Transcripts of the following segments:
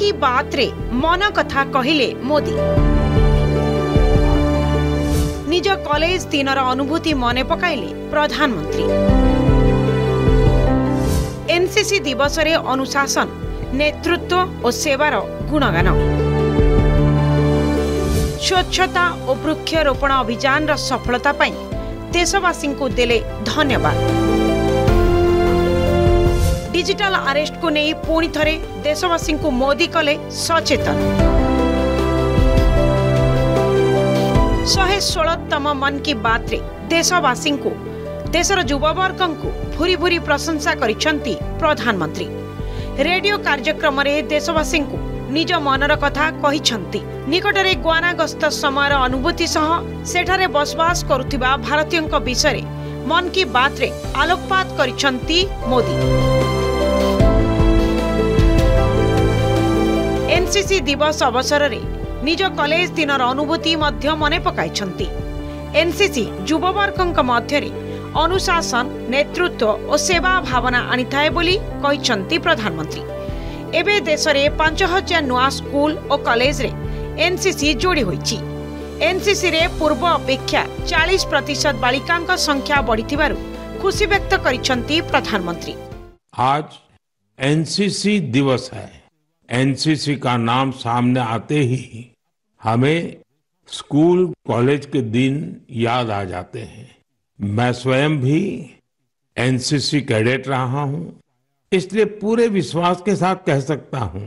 की बात रे मन कथा कहिले मोदी निज कॉलेज दिनर अनुभूति मने पकाइले प्रधानमंत्री। एनसीसी दिवस रे अनुशासन नेतृत्व और सेवार गुणगान स्वच्छता और वृक्षारोपण अभियान रा सफलता पाई देशवासी को देले धन्यवाद। डिजिटल अरेस्ट को नहीं पुणी थरे देशवासी को मोदी कले सचेतन। 116तम मन की बात रे देशवासी को देशर युववर्ग को भूरी भूरी प्रशंसा करिसेंती प्रधानमंत्री। रेडियो कार्यक्रम रे देशवासी को निज मनर कथा कहिसेंती। निकटरे गुआना गस्त समय अनुभूति सह सेठारे बसवास करुथिबा भारतीयक विषय मन की बात रे आलोकपात करिसेंती मोदी। एनसीसी दिवस अवसर में निज कॉलेज दिनर अनुभूति मने पकाई। एनसीसी युववर्ग मध्य अनुशासन नेतृत्व और सेवा भावना आनी थाए प्रधानमंत्री। एबे देश में 5000 नुआ स्कूल और कॉलेज रे एनसीसी जोड़ी होइछि। एनसीसी रे पूर्व अपेक्षा 40% बालिकांक संख्या बढ़िथिबारु खुशी व्यक्त करिसेंती प्रधानमंत्री। आज एनसीसी दिवस है। एनसीसी का नाम सामने आते ही हमें स्कूल कॉलेज के दिन याद आ जाते हैं। मैं स्वयं भी एनसीसी कैडेट रहा हूं, इसलिए पूरे विश्वास के साथ कह सकता हूं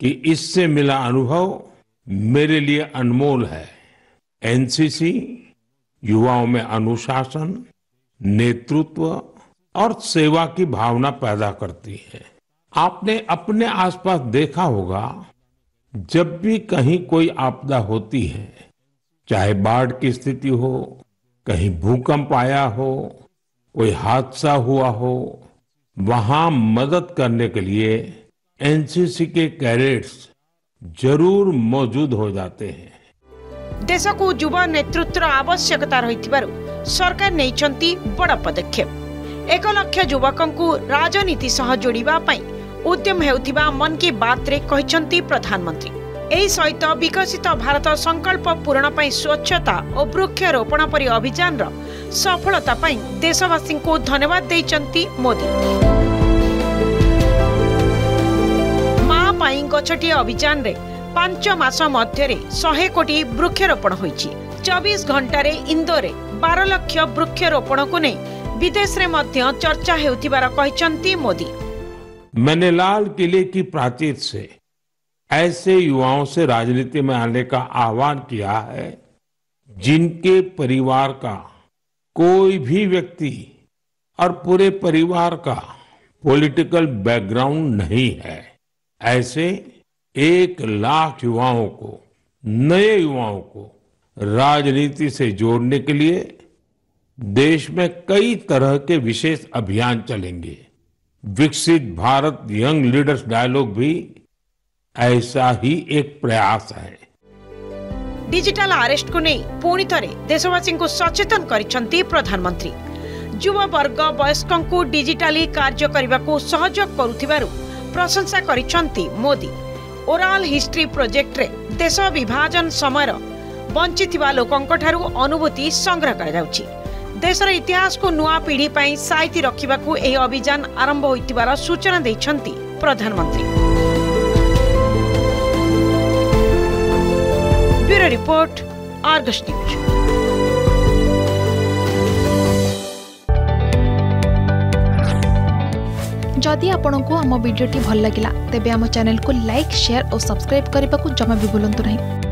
कि इससे मिला अनुभव मेरे लिए अनमोल है। एनसीसी युवाओं में अनुशासन, नेतृत्व और सेवा की भावना पैदा करती है। आपने अपने आसपास देखा होगा, जब भी कहीं कोई आपदा होती है, चाहे बाढ़ की स्थिति हो, कहीं भूकंप आया हो, कोई हादसा हुआ हो, वहां मदद करने के लिए एनसीसी के कैडेट्स जरूर मौजूद हो जाते हैं। देश को युवा नेतृत्व आवश्यकता रही सरकार नहीं बड़ा पदक्षेप 1 लाख युवकों को राजनीति सह जोड़िबा पाई उद्यम हेउथिबा मन की बात रे कहिसेंती प्रधानमंत्री। एही सहित विकसित भारत संकल्प पूरण पाई स्वच्छता और वृक्षारोपण परि अभियान रो सफलता पाई देशवासी को धन्यवाद देइसेंती मोदी। माँ पाई गछटी अभियान रे 5 मास मध्य रे 100 कोटी वृक्षारोपण होइछि। 24 घंटा रे इंदोर रे 12 लाख वृक्षारोपण को नहीं विदेश रे मध्य चर्चा हेउथिबार कहिसेंती मोदी। मैंने लाल किले की प्राचीर से ऐसे युवाओं से राजनीति में आने का आह्वान किया है जिनके परिवार का कोई भी व्यक्ति और पूरे परिवार का पॉलिटिकल बैकग्राउंड नहीं है। ऐसे 1 लाख युवाओं को, नए युवाओं को राजनीति से जोड़ने के लिए देश में कई तरह के विशेष अभियान चलेंगे। विकसित भारत यंग लीडर्स डायलॉग भी ऐसा ही एक प्रयास है। डिजिटल अरेस्ट को नहीं पूर्ण थरे देशवासी को सचेतन करिसेंती प्रधानमंत्री। युवा वर्ग वयस्क को डिजिटली कार्य करने को सहयोग करुथिबारु प्रशंसा करिसेंती मोदी। ओराल हिस्ट्री प्रोजेक्ट रे देश विभाजन समय बंचिथिबा लोकंक ठारु अनुभूति संग्रह करा जाउछि। देशर इतिहास को नुआ पीढ़ी पर साइती रखा यह अभियान आरंभ हो सूचना देती प्रधानमंत्री। Bureau report, Argus news. जदि आपंक आम भिडी भल लगा तेब आम चैनल को लाइक, शेयर और सब्सक्राइब करने को जमा भी भूलु ना।